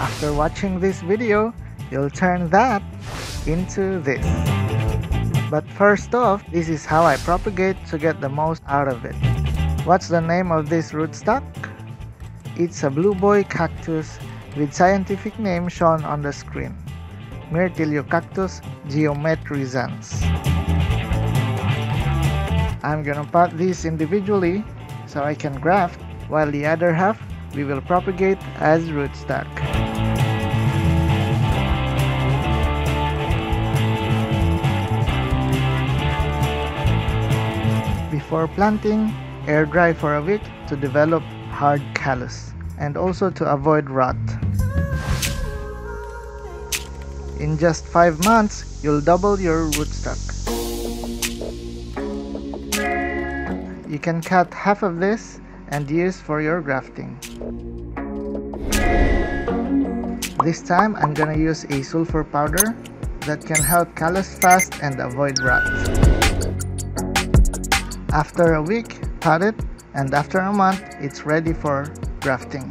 After watching this video, you'll turn that into this. But first off, this is how I propagate to get the most out of it. What's the name of this rootstock? It's a blue boy cactus with scientific name shown on the screen. Myrtillocactus geometrizans. I'm gonna pot these individually so I can graft, while the other half we will propagate as rootstock. Before planting, air dry for a week to develop hard callus and also to avoid rot. In just 5 months, you'll double your rootstock. You can cut half of this and use for your grafting. This time I'm gonna use a sulfur powder that can help callus fast and avoid rot. After a week, pot it, and after a month, it's ready for grafting.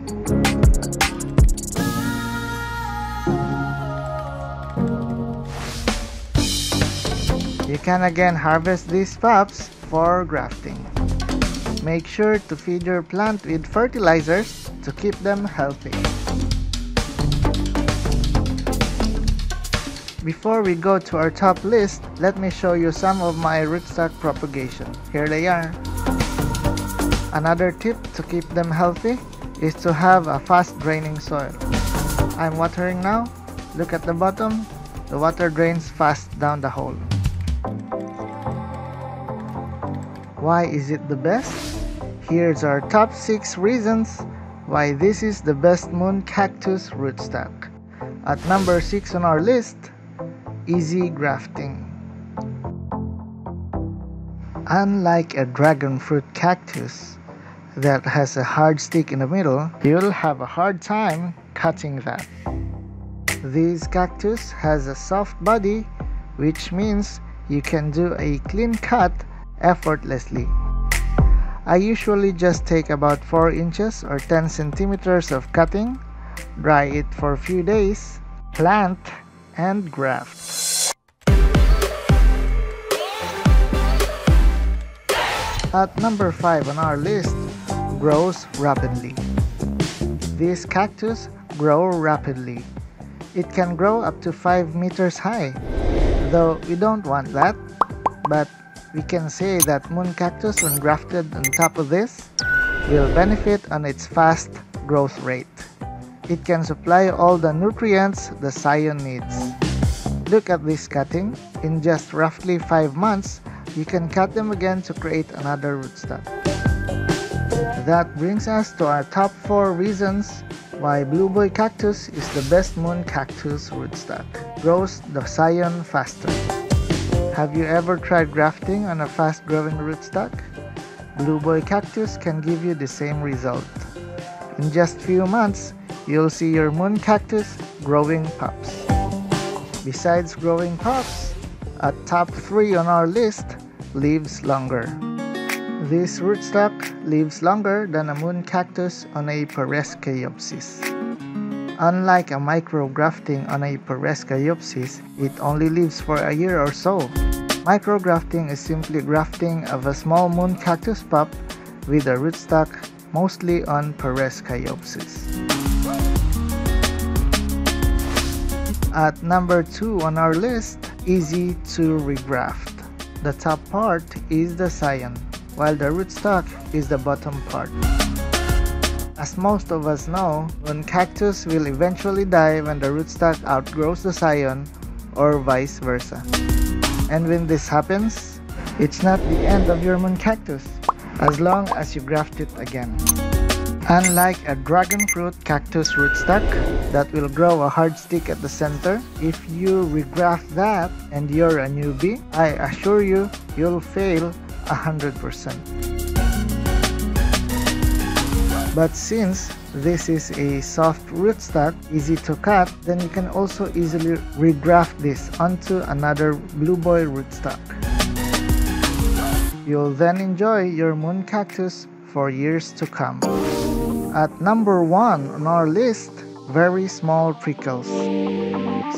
You can again harvest these pups for grafting. Make sure to feed your plant with fertilizers to keep them healthy. Before we go to our top list, let me show you some of my rootstock propagation. Here they are. Another tip to keep them healthy is to have a fast draining soil. I'm watering now. Look at the bottom. The water drains fast down the hole. Why is it the best? Here's our top 6 reasons why this is the best moon cactus rootstock. At number 6 on our list, easy grafting. Unlike a dragon fruit cactus that has a hard stick in the middle, you'll have a hard time cutting that. This cactus has a soft body, which means you can do a clean cut effortlessly. I usually just take about 4 inches or 10 centimeters of cutting, dry it for a few days, plant and graft. At number 5 on our list, grows rapidly. This cactus grows rapidly. It can grow up to 5 meters high, though we don't want that, but we can say that moon cactus, when grafted on top of this, will benefit on its fast growth rate. It can supply all the nutrients the scion needs. Look at this cutting. In just roughly 5 months, you can cut them again to create another rootstock. That brings us to our top 4 reasons why blue boy cactus is the best moon cactus rootstock. Grows the scion faster. Have you ever tried grafting on a fast-growing rootstock? Blue boy cactus can give you the same result. In just few months, you'll see your moon cactus growing pups. Besides growing pups, at top 3 on our list, lives longer. This rootstock lives longer than a moon cactus on a Pereskiopsis. Unlike a micrografting on a Pereskiopsis, it only lives for a year or so. Micrografting is simply grafting of a small moon cactus pup with a rootstock mostly on Pereskiopsis. At number 2 on our list, easy to regraft. The top part is the scion, while the rootstock is the bottom part. As most of us know, moon cactus will eventually die when the rootstock outgrows the scion or vice versa. And when this happens, it's not the end of your moon cactus, as long as you graft it again. Unlike a dragon fruit cactus rootstock that will grow a hard stick at the center, if you regraft that and you're a newbie, I assure you, you'll fail 100%. But since this is a soft rootstock, easy to cut, then you can also easily regraft this onto another blue boy rootstock. You'll then enjoy your moon cactus for years to come. At number 1 on our list, very small prickles.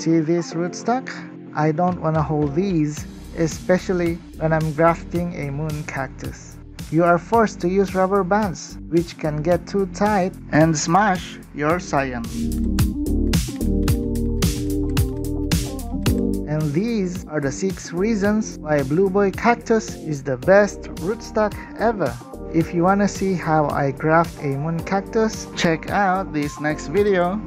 See this rootstock? I don't want to hold these, especially when I'm grafting a moon cactus. You are forced to use rubber bands, which can get too tight and smash your scion. And these are the 6 reasons why Blue Boy Cactus is the best rootstock ever. If you want to see how I graft a moon cactus, check out this next video.